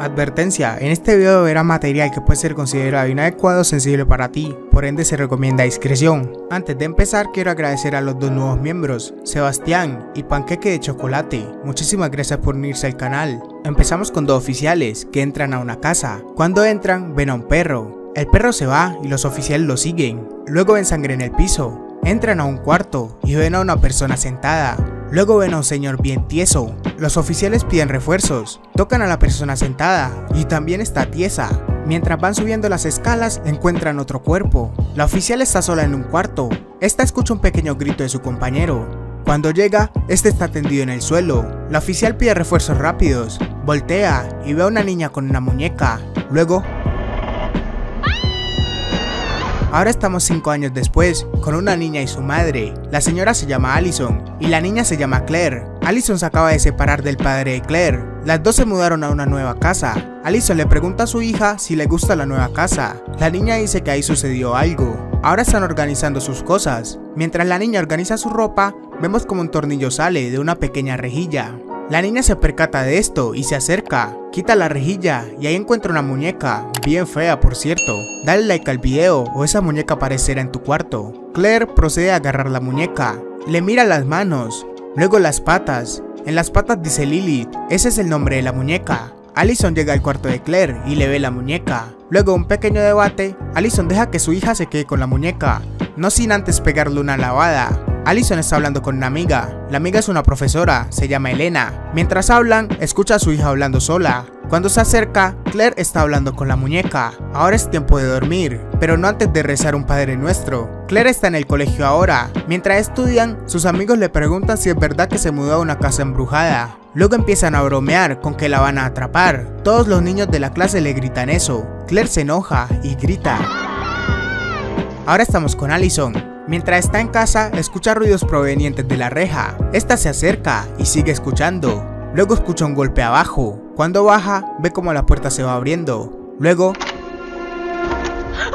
Advertencia, en este video verás material que puede ser considerado inadecuado o sensible para ti, por ende se recomienda discreción. Antes de empezar quiero agradecer a los dos nuevos miembros, Sebastián y Panqueque de Chocolate, muchísimas gracias por unirse al canal. Empezamos con dos oficiales que entran a una casa, cuando entran ven a un perro, el perro se va y los oficiales lo siguen, luego ven sangre en el piso, entran a un cuarto y ven a una persona sentada. Luego ven a un señor bien tieso, los oficiales piden refuerzos, tocan a la persona sentada y también está tiesa. Mientras van subiendo las escalas encuentran otro cuerpo, la oficial está sola en un cuarto, esta escucha un pequeño grito de su compañero. Cuando llega, este está tendido en el suelo, la oficial pide refuerzos rápidos, voltea y ve a una niña con una muñeca, luego... Ahora estamos 5 años después, con una niña y su madre. La señora se llama Allison y la niña se llama Claire. Allison se acaba de separar del padre de Claire. Las dos se mudaron a una nueva casa. Allison le pregunta a su hija si le gusta la nueva casa. La niña dice que ahí sucedió algo. Ahora están organizando sus cosas. Mientras la niña organiza su ropa, vemos como un tornillo sale de una pequeña rejilla. La niña se percata de esto y se acerca, quita la rejilla y ahí encuentra una muñeca, bien fea por cierto. Dale like al video o esa muñeca aparecerá en tu cuarto. Claire procede a agarrar la muñeca, le mira las manos, luego las patas. En las patas dice Lilith, ese es el nombre de la muñeca. Allison llega al cuarto de Claire y le ve la muñeca. Luego un pequeño debate, Allison deja que su hija se quede con la muñeca, no sin antes pegarle una lavada. Allison está hablando con una amiga, la amiga es una profesora, se llama Elena. Mientras hablan, escucha a su hija hablando sola. Cuando se acerca, Claire está hablando con la muñeca. Ahora es tiempo de dormir, pero no antes de rezar un Padre Nuestro. Claire está en el colegio ahora. Mientras estudian, sus amigos le preguntan si es verdad que se mudó a una casa embrujada. Luego empiezan a bromear con que la van a atrapar. Todos los niños de la clase le gritan eso. Claire se enoja y grita. Ahora estamos con Allison. Mientras está en casa, escucha ruidos provenientes de la reja. Esta se acerca y sigue escuchando. Luego escucha un golpe abajo. Cuando baja, ve como la puerta se va abriendo. Luego...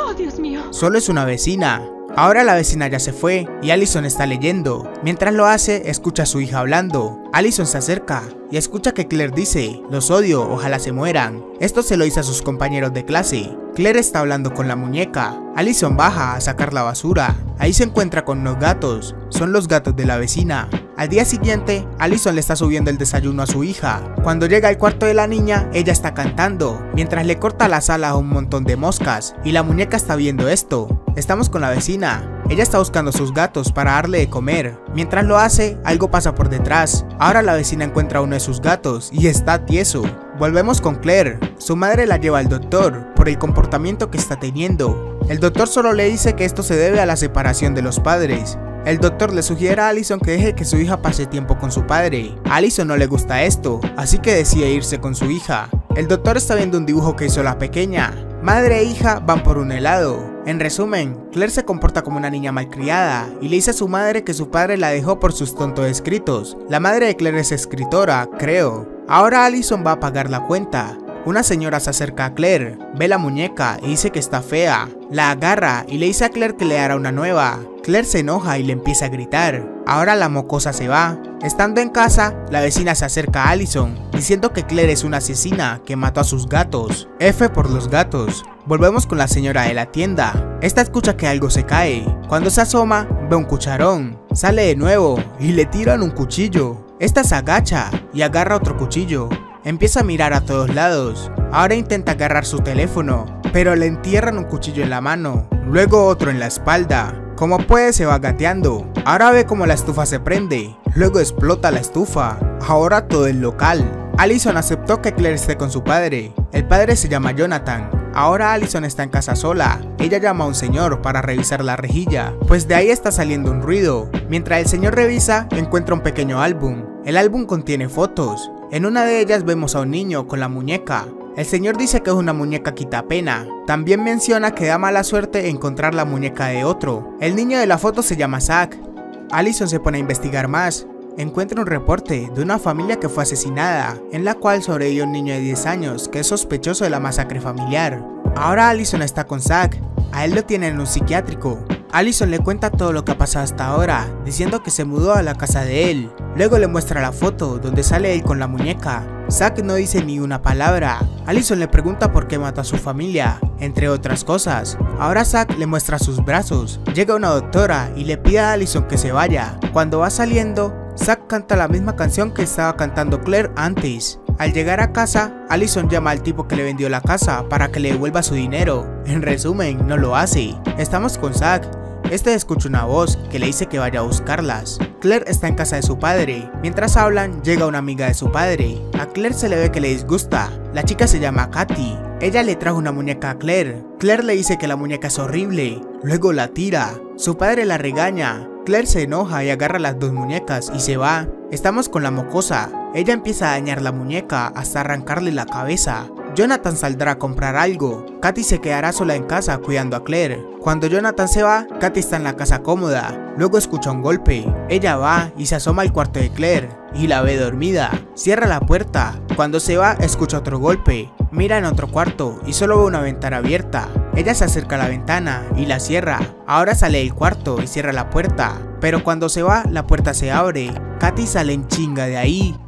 ¡Oh, Dios mío! Solo es una vecina. Ahora la vecina ya se fue y Allison está leyendo. Mientras lo hace, escucha a su hija hablando. Allison se acerca y escucha que Claire dice, los odio, ojalá se mueran. Esto se lo dice a sus compañeros de clase. Claire está hablando con la muñeca. Allison baja a sacar la basura. Ahí se encuentra con unos gatos. Son los gatos de la vecina. Al día siguiente, Allison le está subiendo el desayuno a su hija. Cuando llega al cuarto de la niña, ella está cantando, mientras le corta las alas a un montón de moscas. Y la muñeca está viendo esto. Estamos con la vecina. Ella está buscando a sus gatos para darle de comer. Mientras lo hace, algo pasa por detrás. Ahora la vecina encuentra a uno de sus gatos y está tieso. Volvemos con Claire. Su madre la lleva al doctor por el comportamiento que está teniendo. El doctor solo le dice que esto se debe a la separación de los padres. El doctor le sugiere a Allison que deje que su hija pase tiempo con su padre. A Allison no le gusta esto, así que decide irse con su hija. El doctor está viendo un dibujo que hizo la pequeña. Madre e hija van por un helado. En resumen, Claire se comporta como una niña malcriada y le dice a su madre que su padre la dejó por sus tontos escritos. La madre de Claire es escritora, creo. Ahora Allison va a pagar la cuenta. Una señora se acerca a Claire, ve la muñeca y dice que está fea. La agarra y le dice a Claire que le hará una nueva. Claire se enoja y le empieza a gritar. Ahora la mocosa se va. Estando en casa, la vecina se acerca a Allison, diciendo que Claire es una asesina que mató a sus gatos. F por los gatos. Volvemos con la señora de la tienda. Esta escucha que algo se cae. Cuando se asoma, ve un cucharón. Sale de nuevo y le tiran un cuchillo. Esta se agacha y agarra otro cuchillo. Empieza a mirar a todos lados. Ahora intenta agarrar su teléfono, pero le entierran un cuchillo en la mano, luego otro en la espalda. Como puede se va gateando. Ahora ve como la estufa se prende, luego explota la estufa. Ahora todo el local. Allison aceptó que Claire esté con su padre. El padre se llama Jonathan. Ahora Allison está en casa sola. Ella llama a un señor para revisar la rejilla, pues de ahí está saliendo un ruido. Mientras el señor revisa, encuentra un pequeño álbum. El álbum contiene fotos. En una de ellas vemos a un niño con la muñeca. El señor dice que es una muñeca quitapena. También menciona que da mala suerte encontrar la muñeca de otro. El niño de la foto se llama Zack. Allison se pone a investigar más. Encuentra un reporte de una familia que fue asesinada, en la cual sobrevivió un niño de 10 años que es sospechoso de la masacre familiar. Ahora Allison está con Zack. A él lo tienen en un psiquiátrico. Allison le cuenta todo lo que ha pasado hasta ahora, diciendo que se mudó a la casa de él. Luego le muestra la foto donde sale él con la muñeca. Zack no dice ni una palabra. Allison le pregunta por qué mató a su familia, entre otras cosas. Ahora Zack le muestra sus brazos. Llega una doctora y le pide a Allison que se vaya. Cuando va saliendo, Zack canta la misma canción que estaba cantando Claire antes. Al llegar a casa, Allison llama al tipo que le vendió la casa para que le devuelva su dinero. En resumen, no lo hace. Estamos con Zack. Este escucha una voz que le dice que vaya a buscarlas. Claire está en casa de su padre. Mientras hablan, llega una amiga de su padre. A Claire se le ve que le disgusta. La chica se llama Katy. Ella le trajo una muñeca a Claire. Claire le dice que la muñeca es horrible. Luego la tira. Su padre la regaña. Claire se enoja y agarra las dos muñecas y se va. Estamos con la mocosa. Ella empieza a dañar la muñeca hasta arrancarle la cabeza. Jonathan saldrá a comprar algo. Katy se quedará sola en casa cuidando a Claire. Cuando Jonathan se va, Katy está en la casa cómoda. Luego escucha un golpe. Ella va y se asoma al cuarto de Claire y la ve dormida. Cierra la puerta. Cuando se va, escucha otro golpe. Mira en otro cuarto y solo ve una ventana abierta. Ella se acerca a la ventana y la cierra. Ahora sale del cuarto y cierra la puerta. Pero cuando se va, la puerta se abre. Katy sale en chinga de ahí.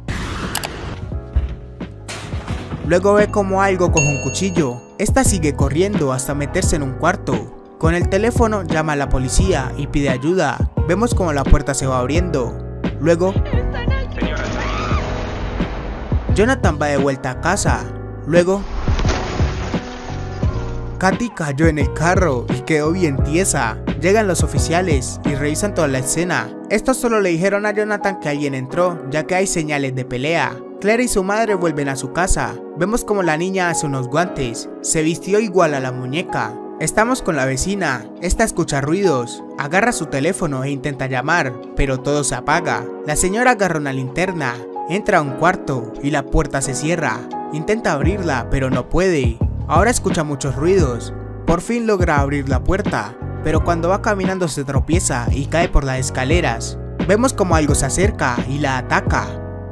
Luego ve como algo coge un cuchillo. Esta sigue corriendo hasta meterse en un cuarto. Con el teléfono llama a la policía y pide ayuda. Vemos como la puerta se va abriendo. Luego, Jonathan va de vuelta a casa. Luego, Katy cayó en el carro y quedó bien tiesa. Llegan los oficiales y revisan toda la escena. Estos solo le dijeron a Jonathan que alguien entró, ya que hay señales de pelea. Claire y su madre vuelven a su casa. Vemos como la niña hace unos guantes. Se vistió igual a la muñeca. Estamos con la vecina. Esta escucha ruidos. Agarra su teléfono e intenta llamar, pero todo se apaga. La señora agarra una linterna. Entra a un cuarto y la puerta se cierra. Intenta abrirla, pero no puede. Ahora escucha muchos ruidos. Por fin logra abrir la puerta, pero cuando va caminando se tropieza y cae por las escaleras. Vemos como algo se acerca y la ataca.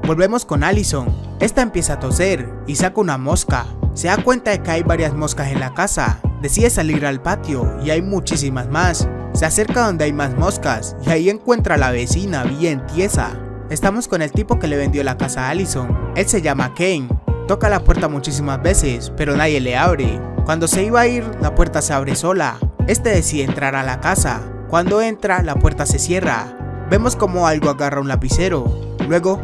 Volvemos con Allison. Esta empieza a toser y saca una mosca. Se da cuenta de que hay varias moscas en la casa. Decide salir al patio y hay muchísimas más. Se acerca donde hay más moscas y ahí encuentra a la vecina bien tiesa. Estamos con el tipo que le vendió la casa a Allison. Él se llama Kane. Toca la puerta muchísimas veces, pero nadie le abre. Cuando se iba a ir, la puerta se abre sola. Este decide entrar a la casa. Cuando entra, la puerta se cierra. Vemos como algo agarra un lapicero. Luego,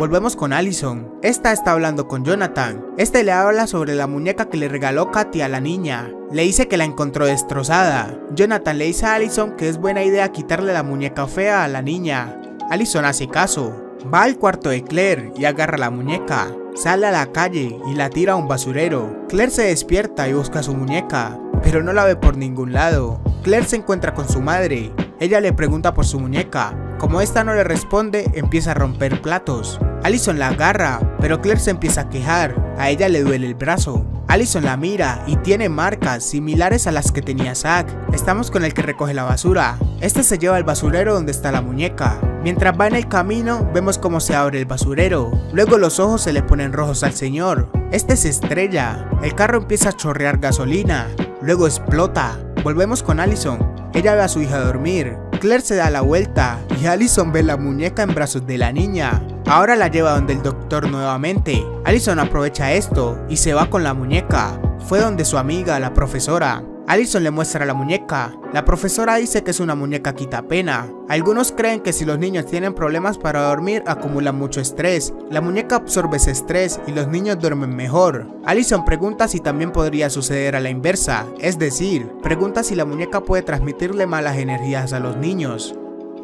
volvemos con Allison. Esta está hablando con Jonathan. Este le habla sobre la muñeca que le regaló Katy a la niña. Le dice que la encontró destrozada. Jonathan le dice a Allison que es buena idea quitarle la muñeca fea a la niña. Allison hace caso. Va al cuarto de Claire y agarra la muñeca. Sale a la calle y la tira a un basurero. Claire se despierta y busca su muñeca, pero no la ve por ningún lado. Claire se encuentra con su madre. Ella le pregunta por su muñeca. Como esta no le responde, empieza a romper platos. Allison la agarra, pero Claire se empieza a quejar. A ella le duele el brazo. Allison la mira y tiene marcas similares a las que tenía Zack. Estamos con el que recoge la basura. Este se lleva al basurero donde está la muñeca. Mientras va en el camino, vemos cómo se abre el basurero. Luego los ojos se le ponen rojos al señor. Este se estrella. El carro empieza a chorrear gasolina. Luego explota. Volvemos con Allison. Ella ve a su hija dormir. Claire se da la vuelta y Allison ve la muñeca en brazos de la niña. Ahora la lleva donde el doctor nuevamente. Allison aprovecha esto y se va con la muñeca. Fue donde su amiga, la profesora. Allison le muestra la muñeca. La profesora dice que es una muñeca quitapena. Algunos creen que si los niños tienen problemas para dormir acumulan mucho estrés. La muñeca absorbe ese estrés y los niños duermen mejor. Allison pregunta si también podría suceder a la inversa. Es decir, pregunta si la muñeca puede transmitirle malas energías a los niños.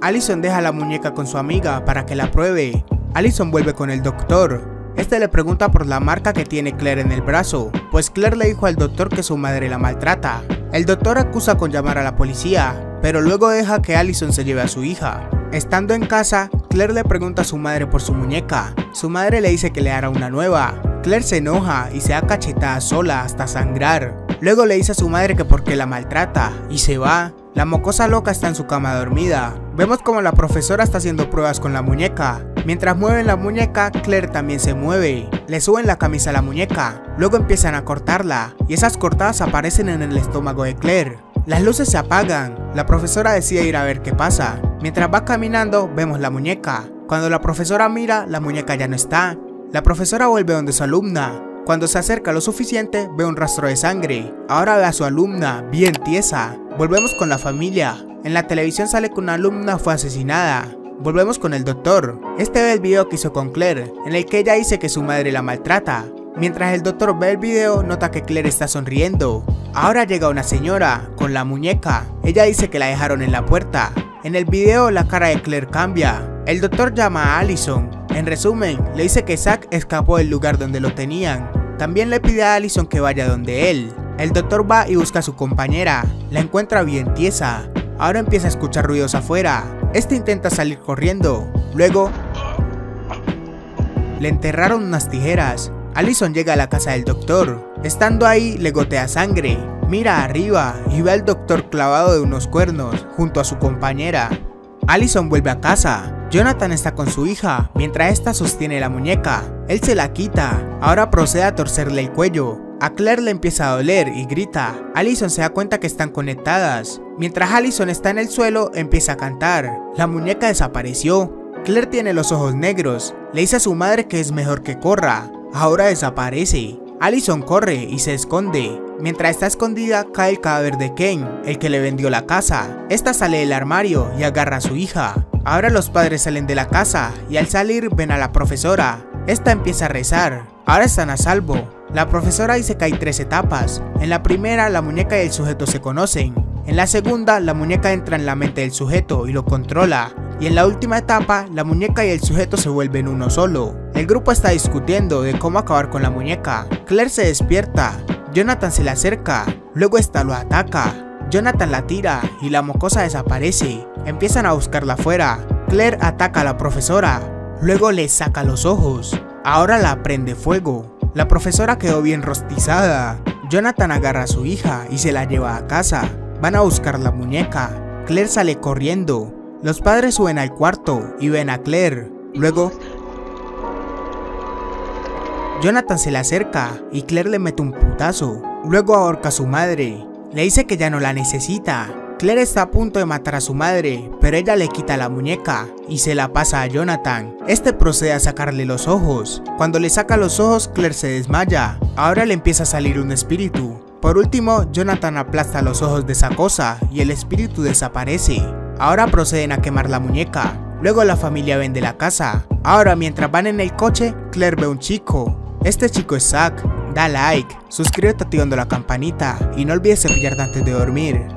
Allison deja la muñeca con su amiga para que la pruebe. Allison vuelve con el doctor. Este le pregunta por la marca que tiene Claire en el brazo, pues Claire le dijo al doctor que su madre la maltrata. El doctor acusa con llamar a la policía, pero luego deja que Allison se lleve a su hija. Estando en casa, Claire le pregunta a su madre por su muñeca. Su madre le dice que le hará una nueva. Claire se enoja y se da cachetada sola hasta sangrar. Luego le dice a su madre que por qué la maltrata y se va. La mocosa loca está en su cama dormida. Vemos como la profesora está haciendo pruebas con la muñeca. Mientras mueven la muñeca, Claire también se mueve. Le suben la camisa a la muñeca. Luego empiezan a cortarla y esas cortadas aparecen en el estómago de Claire. Las luces se apagan. La profesora decide ir a ver qué pasa. Mientras va caminando, vemos la muñeca. Cuando la profesora mira, la muñeca ya no está. La profesora vuelve donde su alumna. Cuando se acerca lo suficiente, ve un rastro de sangre. Ahora ve a su alumna, bien tiesa. Volvemos con la familia. En la televisión sale que una alumna fue asesinada. Volvemos con el doctor. Este ve el video que hizo con Claire, en el que ella dice que su madre la maltrata. Mientras el doctor ve el video, nota que Claire está sonriendo. Ahora llega una señora, con la muñeca. Ella dice que la dejaron en la puerta. En el video la cara de Claire cambia. El doctor llama a Allison. En resumen, le dice que Zack escapó del lugar donde lo tenían. También le pide a Allison que vaya donde él. El doctor va y busca a su compañera. La encuentra bien tiesa. Ahora empieza a escuchar ruidos afuera. Este intenta salir corriendo. Luego le enterraron unas tijeras. Allison llega a la casa del doctor. Estando ahí le gotea sangre. Mira arriba y ve al doctor clavado de unos cuernos junto a su compañera. Allison vuelve a casa. Jonathan está con su hija mientras esta sostiene la muñeca. Él se la quita. Ahora procede a torcerle el cuello. A Claire le empieza a doler y grita. Allison se da cuenta que están conectadas. Mientras Allison está en el suelo, empieza a cantar. La muñeca desapareció. Claire tiene los ojos negros. Le dice a su madre que es mejor que corra. Ahora desaparece. Allison corre y se esconde. Mientras está escondida, cae el cadáver de Kane, el que le vendió la casa. Esta sale del armario y agarra a su hija. Ahora los padres salen de la casa y al salir ven a la profesora. Esta empieza a rezar. Ahora están a salvo. La profesora dice que hay 3 etapas. En la primera, la muñeca y el sujeto se conocen. En la segunda, la muñeca entra en la mente del sujeto y lo controla. Y en la última etapa, la muñeca y el sujeto se vuelven uno solo. El grupo está discutiendo de cómo acabar con la muñeca. Claire se despierta. Jonathan se le acerca. Luego esta lo ataca. Jonathan la tira y la mocosa desaparece. Empiezan a buscarla afuera. Claire ataca a la profesora. Luego le saca los ojos. Ahora la prende fuego. La profesora quedó bien rostizada. Jonathan agarra a su hija y se la lleva a casa. Van a buscar la muñeca. Claire sale corriendo. Los padres suben al cuarto y ven a Claire. Luego Jonathan se le acerca y Claire le mete un putazo. Luego ahorca a su madre. Le dice que ya no la necesita. Claire está a punto de matar a su madre, pero ella le quita la muñeca y se la pasa a Jonathan. Este procede a sacarle los ojos. Cuando le saca los ojos, Claire se desmaya. Ahora le empieza a salir un espíritu. Por último, Jonathan aplasta los ojos de esa cosa y el espíritu desaparece. Ahora proceden a quemar la muñeca. Luego la familia vende la casa. Ahora mientras van en el coche, Claire ve a un chico. Este chico es Zack. Da like, suscríbete activando la campanita y no olvides cepillarte antes de dormir.